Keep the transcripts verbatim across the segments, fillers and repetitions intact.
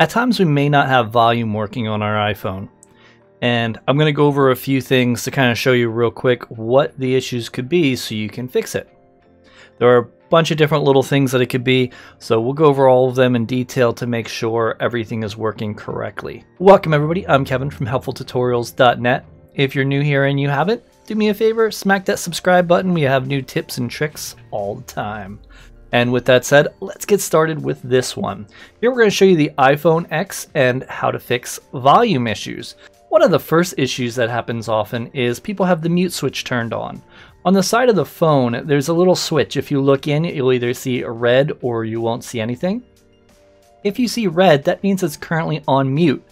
At times we may not have volume working on our iPhone, and I'm going to go over a few things to kind of show you real quick what the issues could be so you can fix it. There are a bunch of different little things that it could be, so we'll go over all of them in detail to make sure everything is working correctly. Welcome everybody, I'm Kevin from Helpful Tutorials dot net. If you're new here and you haven't, do me a favor, smack that subscribe button. We have new tips and tricks all the time. And with that said, let's get started with this one. Here we're going to show you the iPhone X and how to fix volume issues. One of the first issues that happens often is people have the mute switch turned on. On the side of the phone, there's a little switch. If you look in, you'll either see a red or you won't see anything. If you see red, that means it's currently on mute.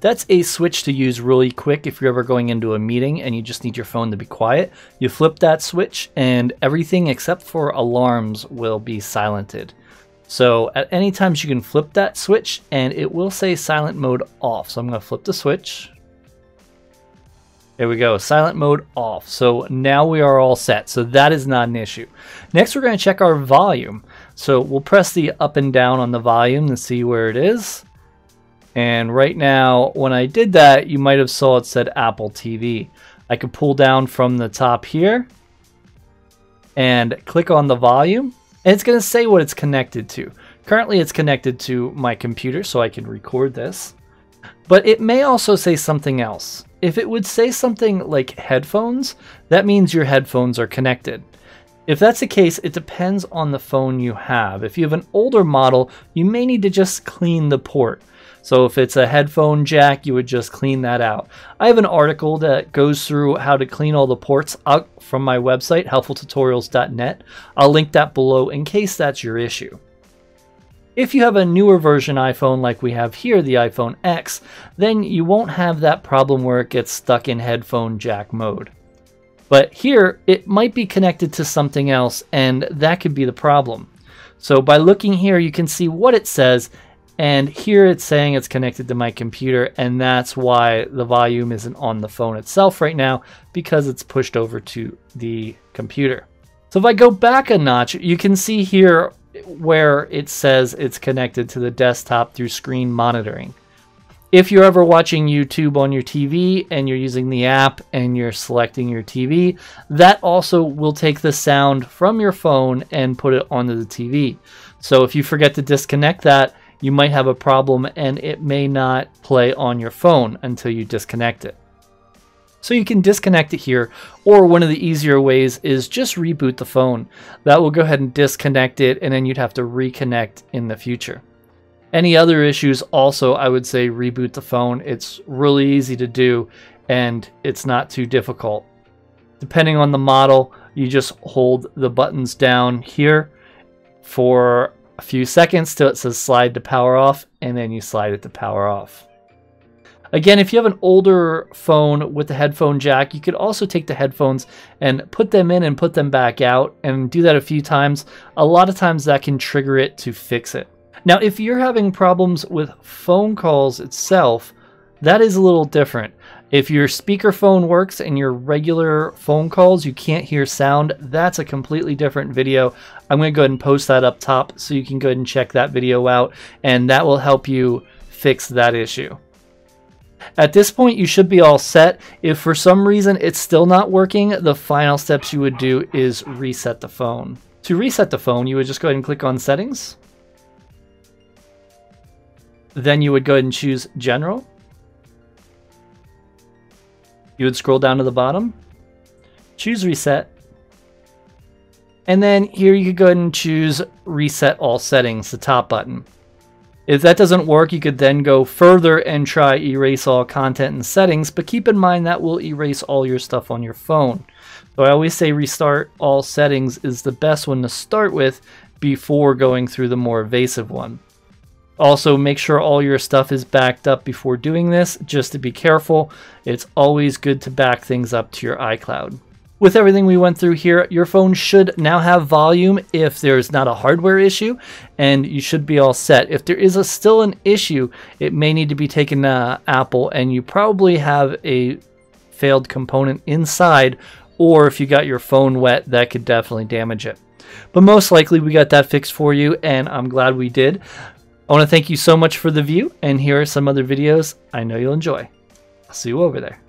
That's a switch to use really quick if you're ever going into a meeting and you just need your phone to be quiet. You flip that switch and everything except for alarms will be silented. So at any time you can flip that switch and it will say silent mode off. So I'm going to flip the switch. There we go, silent mode off. So now we are all set. So that is not an issue. Next, we're going to check our volume. So we'll press the up and down on the volume and see where it is. And right now, when I did that, you might have saw it said Apple T V. I could pull down from the top here and click on the volume. And it's going to say what it's connected to. Currently, it's connected to my computer, so I can record this. But it may also say something else. If it would say something like headphones, that means your headphones are connected. If that's the case, it depends on the phone you have. If you have an older model, you may need to just clean the port. So if it's a headphone jack, you would just clean that out. I have an article that goes through how to clean all the ports out from my website, Helpful Tutorials dot net. I'll link that below in case that's your issue. If you have a newer version iPhone like we have here, the iPhone X, then you won't have that problem where it gets stuck in headphone jack mode. But here, it might be connected to something else, and that could be the problem. So by looking here, you can see what it says, and here it's saying it's connected to my computer, and that's why the volume isn't on the phone itself right now, because it's pushed over to the computer. So if I go back a notch, you can see here where it says it's connected to the desktop through screen monitoring. If you're ever watching YouTube on your T V and you're using the app and you're selecting your T V, that also will take the sound from your phone and put it onto the T V. So if you forget to disconnect that, you might have a problem and it may not play on your phone until you disconnect it. So you can disconnect it here, or one of the easier ways is just reboot the phone. That will go ahead and disconnect it, and then you'd have to reconnect in the future. Any other issues also, I would say reboot the phone. It's really easy to do, and it's not too difficult. Depending on the model, you just hold the buttons down here for a few seconds till it says slide to power off, and then you slide it to power off. Again, if you have an older phone with the headphone jack, you could also take the headphones and put them in and put them back out and do that a few times. A lot of times that can trigger it to fix it. Now, if you're having problems with phone calls itself, that is a little different. If your speakerphone works and your regular phone calls, you can't hear sound, that's a completely different video. I'm going to go ahead and post that up top so you can go ahead and check that video out, and that will help you fix that issue. At this point, you should be all set. If for some reason it's still not working, the final steps you would do is reset the phone. To reset the phone, you would just go ahead and click on Settings. Then you would go ahead and choose General. You would scroll down to the bottom, choose Reset. And then here you could go ahead and choose Reset All Settings, the top button. If that doesn't work, you could then go further and try erase all content and settings, but keep in mind that will erase all your stuff on your phone. So I always say restart all settings is the best one to start with before going through the more evasive one. Also, make sure all your stuff is backed up before doing this, just to be careful. It's always good to back things up to your iCloud. With everything we went through here, your phone should now have volume if there's not a hardware issue, and you should be all set. If there is a, still an issue, it may need to be taken to Apple, and you probably have a failed component inside, or if you got your phone wet, that could definitely damage it. But most likely we got that fixed for you, and I'm glad we did. I want to thank you so much for the view, and here are some other videos I know you'll enjoy. I'll see you over there.